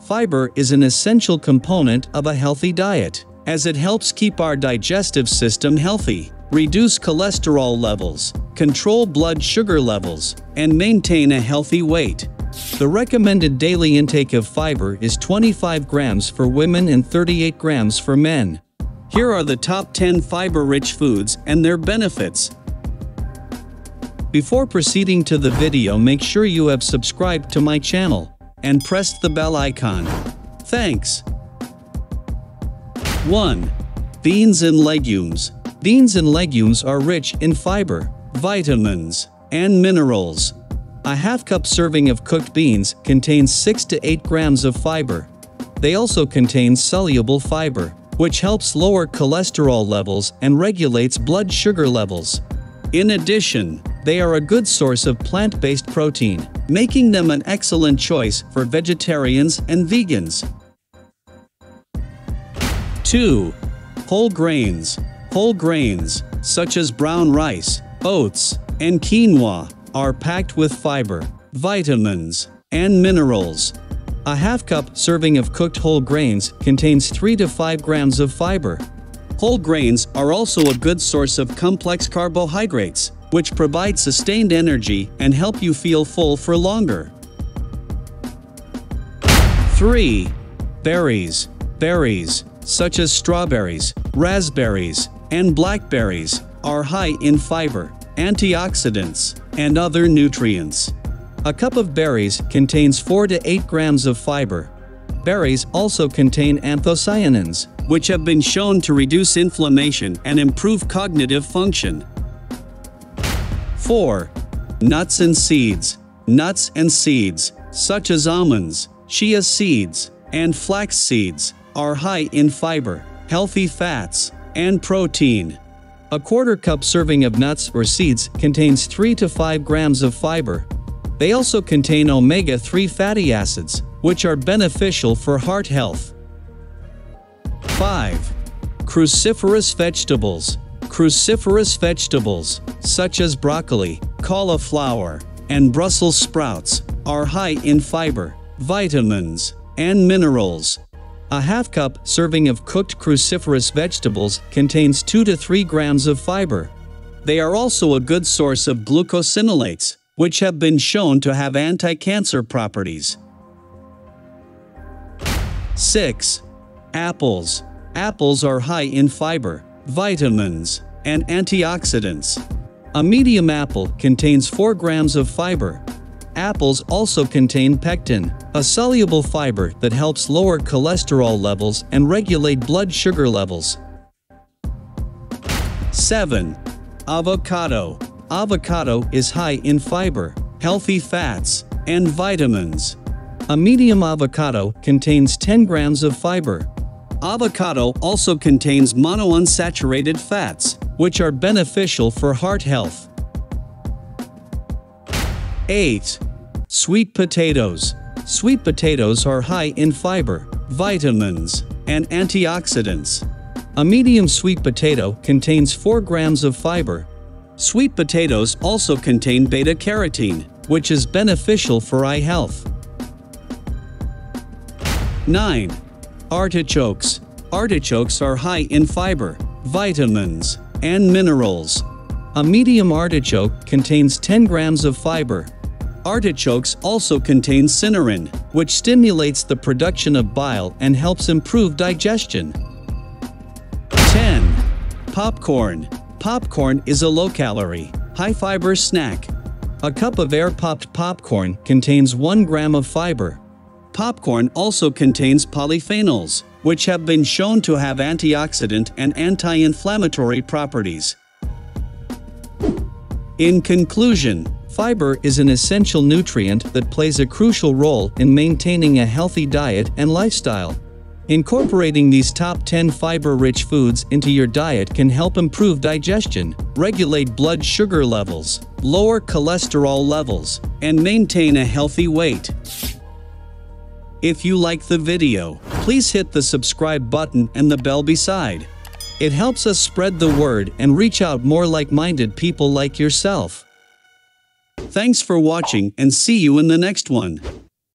Fiber is an essential component of a healthy diet, as it helps keep our digestive system healthy, reduce cholesterol levels, control blood sugar levels, and maintain a healthy weight. The recommended daily intake of fiber is 25 grams for women and 38 grams for men. Here are the top 10 fiber-rich foods and their benefits. Before proceeding to the video, make sure you have subscribed to my channel and pressed the bell icon. Thanks. 1. Beans and legumes. Beans and legumes are rich in fiber, vitamins, and minerals. A half-cup serving of cooked beans contains 6 to 8 grams of fiber. They also contain soluble fiber, which helps lower cholesterol levels and regulates blood sugar levels. In addition, they are a good source of plant-based protein, making them an excellent choice for vegetarians and vegans. 2. Whole grains. Whole grains, such as brown rice, oats, and quinoa, are packed with fiber, vitamins, and minerals. A half-cup serving of cooked whole grains contains 3 to 5 grams of fiber. Whole grains are also a good source of complex carbohydrates, which provide sustained energy and help you feel full for longer. 3. Berries. Berries, such as strawberries, raspberries, and blackberries, are high in fiber, antioxidants, and other nutrients. A cup of berries contains 4 to 8 grams of fiber. Berries also contain anthocyanins, which have been shown to reduce inflammation and improve cognitive function. 4. Nuts and seeds. Nuts and seeds, such as almonds, chia seeds, and flax seeds, are high in fiber, healthy fats, and protein. A quarter cup serving of nuts or seeds contains 3 to 5 grams of fiber. They also contain omega-3 fatty acids, which are beneficial for heart health. 5. Cruciferous vegetables. Cruciferous vegetables, such as broccoli, cauliflower, and Brussels sprouts, are high in fiber, vitamins, and minerals. A half-cup serving of cooked cruciferous vegetables contains 2 to 3 grams of fiber. They are also a good source of glucosinolates, which have been shown to have anti-cancer properties. 6. Apples. Apples are high in fiber, vitamins, and antioxidants. A medium apple contains 4 grams of fiber. Apples also contain pectin, a soluble fiber that helps lower cholesterol levels and regulate blood sugar levels. 7. Avocado. Avocado is high in fiber, healthy fats, and vitamins. A medium avocado contains 10 grams of fiber. Avocado also contains monounsaturated fats, which are beneficial for heart health. 8. Sweet potatoes. Sweet potatoes are high in fiber, vitamins, and antioxidants. A medium sweet potato contains 4 grams of fiber. Sweet potatoes also contain beta-carotene, which is beneficial for eye health. 9. Artichokes. Artichokes are high in fiber, vitamins, and minerals. A medium artichoke contains 10 grams of fiber. Artichokes also contain cinarin, which stimulates the production of bile and helps improve digestion. 10. Popcorn. Popcorn is a low-calorie, high-fiber snack. A cup of air-popped popcorn contains 1 gram of fiber. Popcorn also contains polyphenols, which have been shown to have antioxidant and anti-inflammatory properties. In conclusion, fiber is an essential nutrient that plays a crucial role in maintaining a healthy diet and lifestyle. Incorporating these top 10 fiber-rich foods into your diet can help improve digestion, regulate blood sugar levels, lower cholesterol levels, and maintain a healthy weight. If you like the video, please hit the subscribe button and the bell beside. It helps us spread the word and reach out more like-minded people like yourself. Thanks for watching and see you in the next one.